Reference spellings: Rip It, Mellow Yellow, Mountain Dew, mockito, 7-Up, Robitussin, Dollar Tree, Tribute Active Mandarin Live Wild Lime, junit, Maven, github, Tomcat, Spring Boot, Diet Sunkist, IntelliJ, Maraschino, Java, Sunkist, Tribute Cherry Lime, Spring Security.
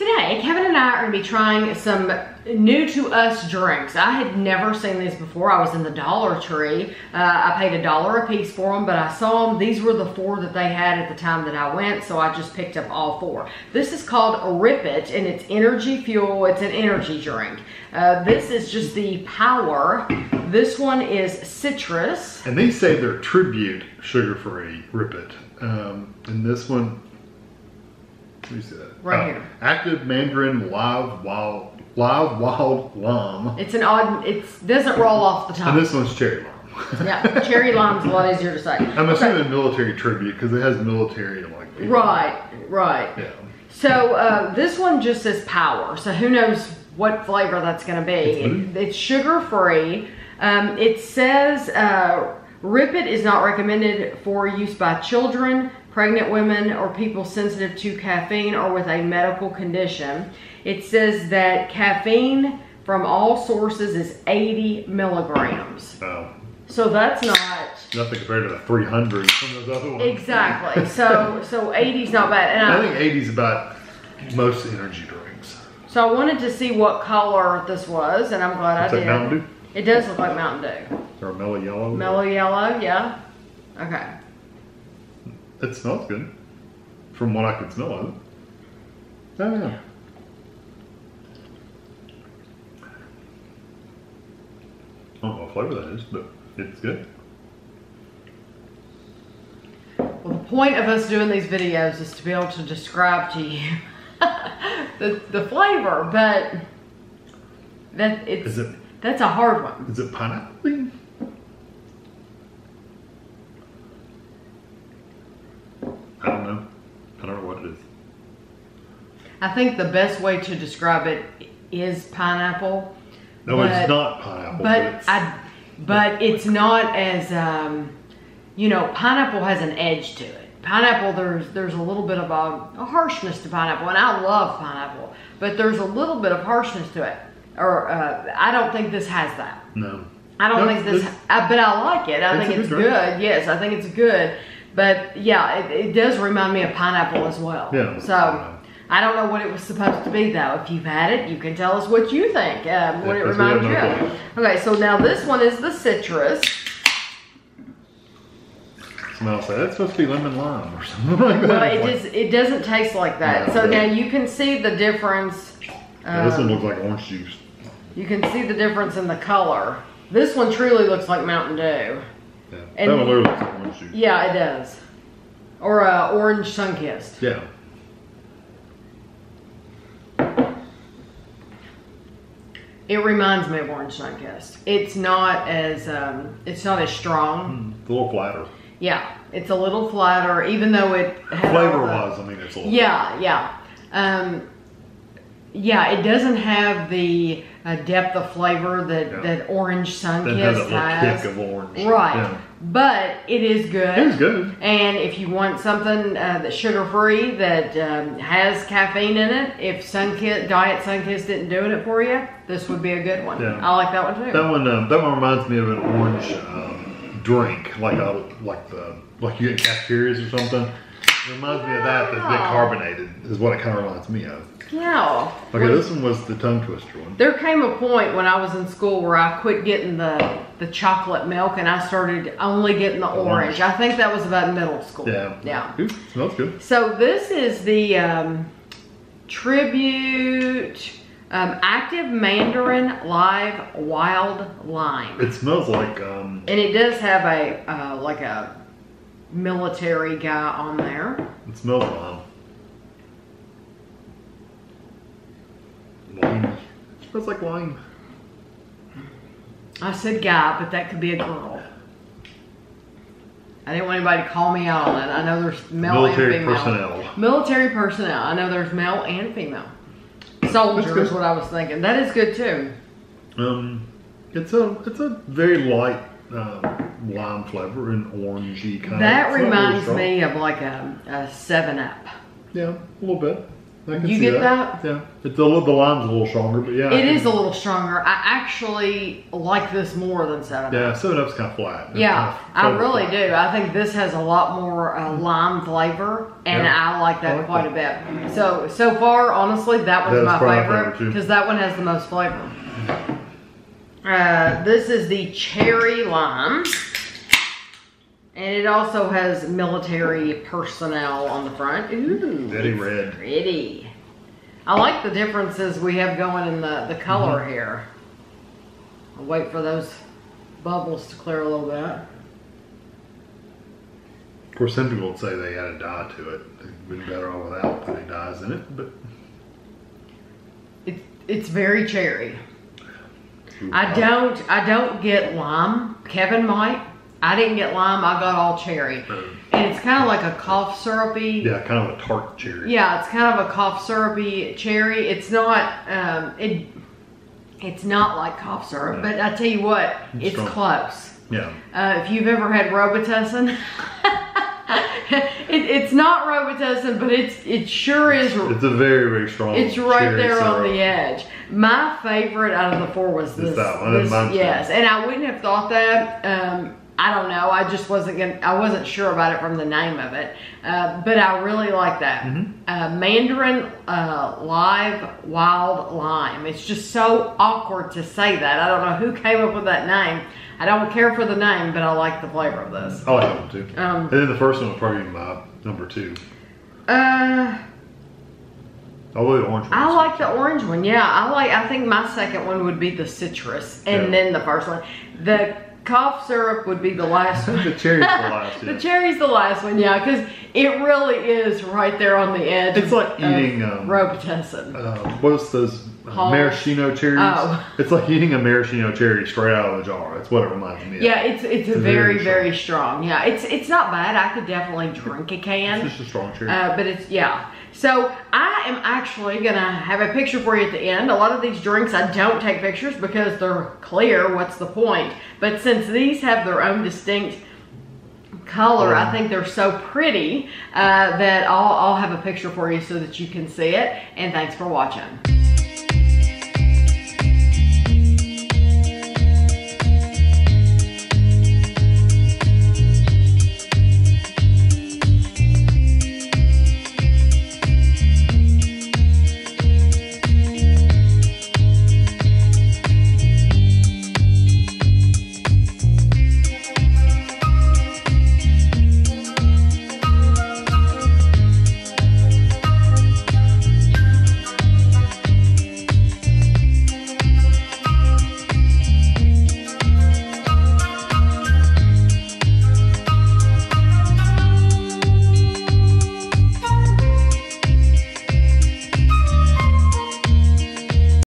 Today, Kevin and I are going to be trying some new to us drinks. I had never seen these before. I was in the Dollar Tree. I paid $1 a piece for them, but I saw them. These were the four that they had at the time that I went, so I just picked up all four. This is called Rip It, and it's energy fuel. It's an energy drink. This is just the power. This one is citrus. And these say they're Tribute sugar-free Rip It. And this one... You see that? Right here. Active Mandarin Live Wild Lime. It's an odd, it doesn't roll off the top. And this one's cherry lime. Yeah, cherry lime's a lot easier to say. I'm assuming military Tribute because it has military like people. Right, right. Yeah. So this one just says power. So who knows what flavor that's going to be. It's sugar free. It says Rip It is not recommended for use by children, pregnant women, or people sensitive to caffeine or with a medical condition. It says that caffeine from all sources is 80 milligrams. Oh. So that's not... Nothing compared to the 300 from those other ones. Exactly. So 80's not bad. And I think 80's about most energy drinks. So I wanted to see what color this was, and I'm glad I did. It's like Mountain Dew? It does look like Mountain Dew. Or Mellow Yellow? Mellow Yellow, yeah. Okay. It smells good, from what I can smell of it. Oh yeah. I don't know what flavor that is, but it's good. Well, the point of us doing these videos is to be able to describe to you the flavor, but that's a hard one. Is it pineapple? I don't know what it is. I think the best way to describe it is pineapple. No, it's not pineapple. But it's not as, you know, pineapple has an edge to it. Pineapple, there's a little bit of a harshness to pineapple, and I love pineapple, but there's a little bit of harshness to it. Or I don't think this has that. No. I don't think this, but I like it. I think it's good. Yes, I think it's good. But yeah, it does remind me of pineapple as well. Yeah. So I don't know what it was supposed to be though. If you've had it, you can tell us what you think, what it reminds you of. Okay, so now this one is the citrus. Smells like that's supposed to be lemon lime or something like that. Well, it doesn't taste like that. No, so now you can see the difference. Yeah, this one looks like orange juice. You can see the difference in the color. This one truly looks like Mountain Dew. Yeah, and that one literally looks like orange juice. Yeah, it does. Or orange Sunkist. Yeah. It reminds me of orange Sunkist. It's not as strong. It's a little flatter. Yeah, it's a little flatter, even though it has flavor-wise. I mean, it's a little. Yeah, flatter. Yeah. Yeah, it doesn't have the depth of flavor that orange Sunkist has. Kick of orange. Right, yeah. But it is good. It is good. And if you want something that's sugar-free that has caffeine in it, if Diet Sunkist isn't doing it for you, this would be a good one. Yeah. I like that one too. That one reminds me of an orange drink, like you get in cafeterias or something. It reminds me of that, that's been carbonated, is what it kind of reminds me of. Yeah. Okay, this one was the tongue twister one. There came a point when I was in school where I quit getting the chocolate milk and I started only getting the orange. I think that was about middle school. Yeah. Yeah. Ooh, smells good. So this is the Tribute Active Mandarin Live Wild Lime. It smells like... and it does have a, like a... military guy on there. It smells lime. It smells like lime. I said guy, but that could be a girl. I didn't want anybody to call me out on that. I know there's male and female. Military personnel. I know there's male and female. Soldier is what I was thinking. That is good too. It's a very light lime flavor and orangey kind of. That reminds me of like a 7-Up. Yeah, a little bit. I can see that. Yeah, it's a little, the lime's a little stronger, but yeah. It is a little stronger. I actually like this more than 7-Up. Yeah, 7-Up's kind of flat. Yeah, kind of I really do. I think this has a lot more lime flavor, and yeah. I like that quite a bit. So, so far, honestly, that one's my favorite, because that one has the most flavor. This is the cherry lime. And it also has military personnel on the front. Ooh. Pretty red. Pretty. I like the differences we have going in the color here. I'll wait for those bubbles to clear a little bit. Of course, some people would say they had a dye to it. It'd been better off without putting dyes in it, but it's very cherry. Ooh, I don't get lime. Kevin might. I didn't get lime, I got all cherry. And it's kind of like a cough syrupy. Yeah, kind of a tart cherry. Yeah, it's kind of a cough syrupy cherry. It's not, it's not like cough syrup, but I tell you what, it's close. Yeah. If you've ever had Robitussin, it's not Robitussin, but it sure is. It's a very, very strong. It's right there on the edge. My favorite out of the four was this. It's that one. Yes, and I wouldn't have thought that. I don't know. I just wasn't gonna. I wasn't sure about it from the name of it, but I really like that Mandarin Live Wild Lime. It's just so awkward to say that. I don't know who came up with that name. I don't care for the name, but I like the flavor of this. I like that one too. And then the first one was probably my number two. Although the orange one. I like the orange one. Yeah, I like. I think my second one would be the citrus, and then the first one. Cough syrup would be the last one. The cherry's the last. Yeah. The cherry's the last one, yeah, because it really is right there on the edge. It's like eating Robitussin. What's those maraschino cherries? Oh. It's like eating a maraschino cherry straight out of the jar. That's what it reminds me of. Yeah, it's very, very strong. Yeah, it's not bad. I could definitely drink a can. It's just a strong cherry. But it's So I am actually gonna have a picture for you at the end. A lot of these drinks I don't take pictures because they're clear. What's the point? But since these have their own distinct color, I think they're so pretty that I'll have a picture for you so that you can see it. And thanks for watching.